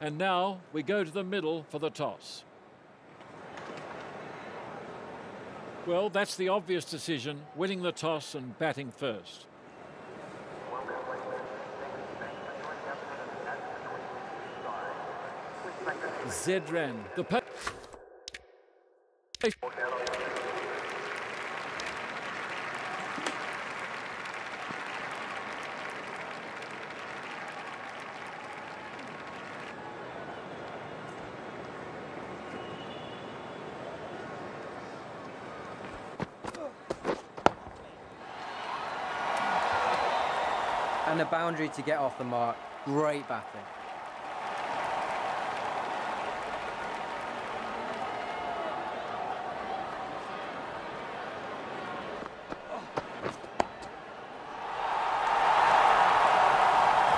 And now we go to the middle for the toss. Well, that's the obvious decision, winning the toss and batting first. Zedran, the and a boundary to get off the mark. Great batting.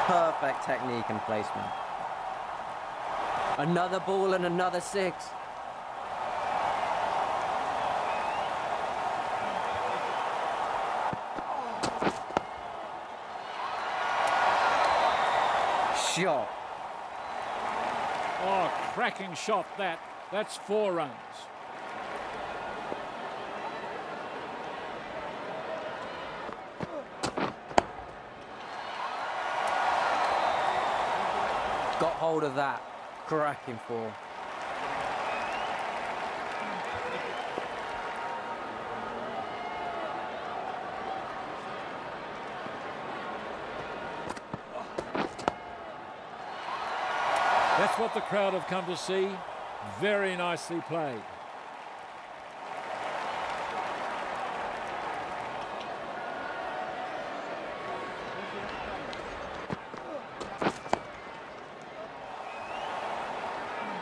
Perfect technique and placement. Another ball and another six. Shot. Oh, cracking shot that. That's 4 runs. Got hold of that. Cracking ball. That's what the crowd have come to see. Very nicely played.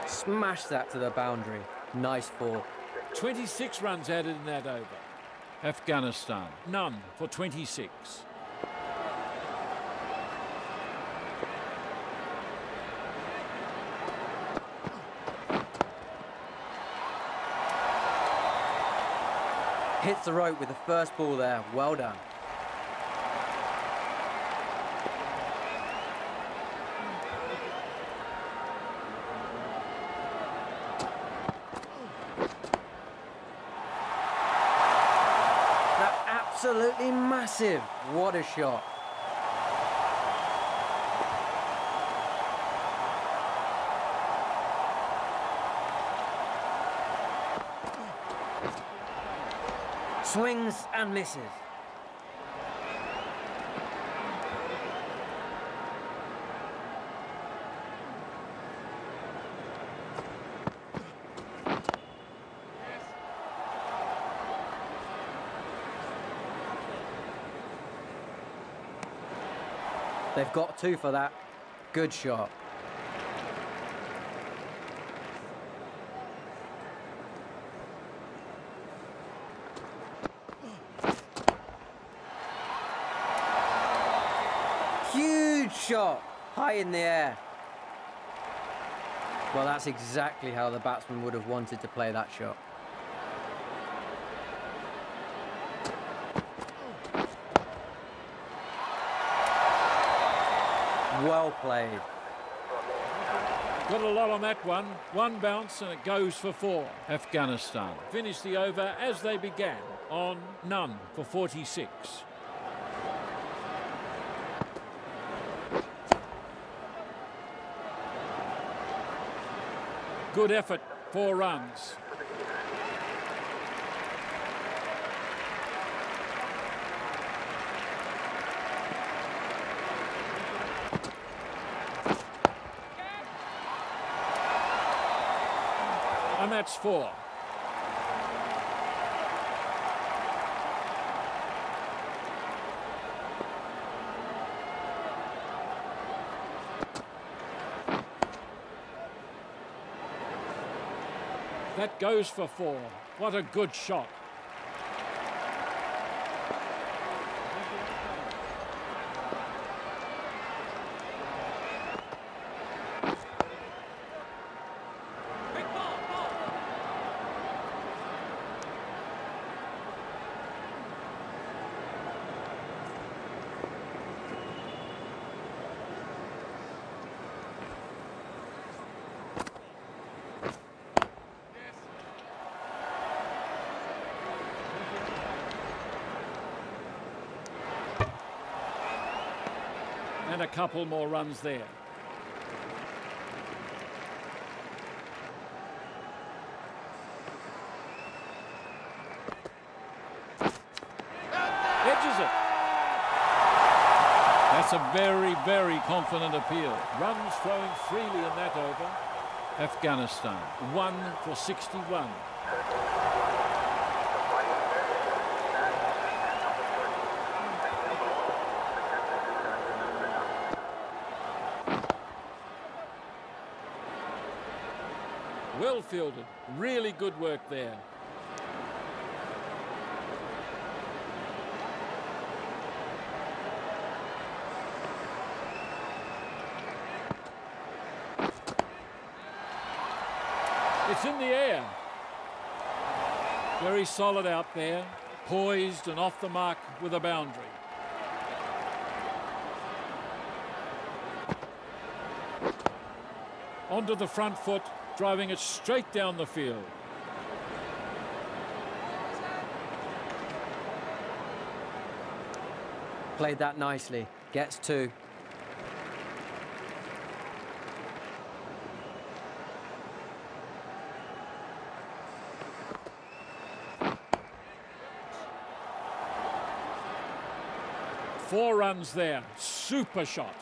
Smashed that to the boundary. Nice ball. 26 runs added in that over. Afghanistan, none for 26. Hits the rope with the first ball there. Well done. Absolutely massive. What a shot. Swings and misses. They've got 2 for that. Good shot. Huge shot, high in the air. Well, that's exactly how the batsman would have wanted to play that shot. Well played. Got a lot on that one. 1 bounce and it goes for 4. Afghanistan finished the over as they began on none for 46. Good effort, 4 runs. And that's 4. That goes for 4. What a good shot. And a couple more runs there. Edges it. That's a very, very confident appeal. Runs flowing freely in that over. Afghanistan, 1 for 61. Well fielded, really good work there. It's in the air. Very solid out there, poised and off the mark with a boundary. Onto the front foot, driving it straight down the field. Played that nicely, gets two. Four runs there, super shot.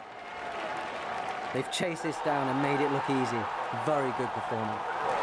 They've chased this down and made it look easy. Very good performance.